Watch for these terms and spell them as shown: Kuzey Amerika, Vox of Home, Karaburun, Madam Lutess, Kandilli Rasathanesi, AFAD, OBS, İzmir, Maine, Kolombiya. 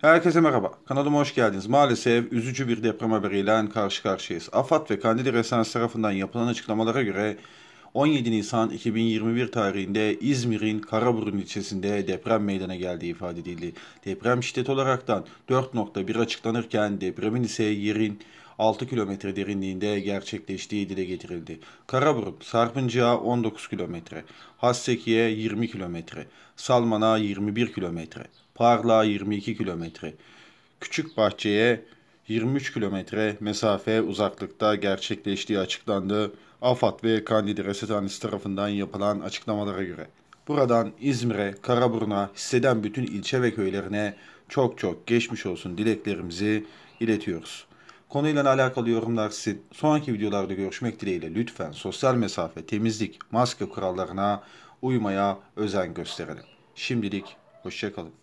Herkese merhaba, kanalıma hoş geldiniz. Maalesef üzücü bir deprem haberiyle karşı karşıyayız. AFAD ve Kandilli Rasathanesi tarafından yapılan açıklamalara göre 17 Nisan 2021 tarihinde İzmir'in Karaburun ilçesinde deprem meydana geldiği ifade edildi. Deprem şiddeti olaraktan 4.1 açıklanırken depremin ise yerin 6 kilometre derinliğinde gerçekleştiği dile getirildi. Karaburun sarpıncağa 19 kilometre, Hasseki'ye 20 kilometre, Salman'a 21 kilometre, Parlağa 22 kilometre, Küçükbahçe'ye 23 kilometre mesafe uzaklıkta gerçekleştiği açıklandı. AFAD ve Kandilli Rasathanesi tarafından yapılan açıklamalara göre. Buradan İzmir'e, Karaburun'a, hisseden bütün ilçe ve köylerine çok geçmiş olsun dileklerimizi iletiyoruz. Konuyla alakalı yorumlar sizin. Sonraki videolarda görüşmek dileğiyle lütfen sosyal mesafe, temizlik, maske kurallarına uymaya özen gösterelim. Şimdilik hoşça kalın.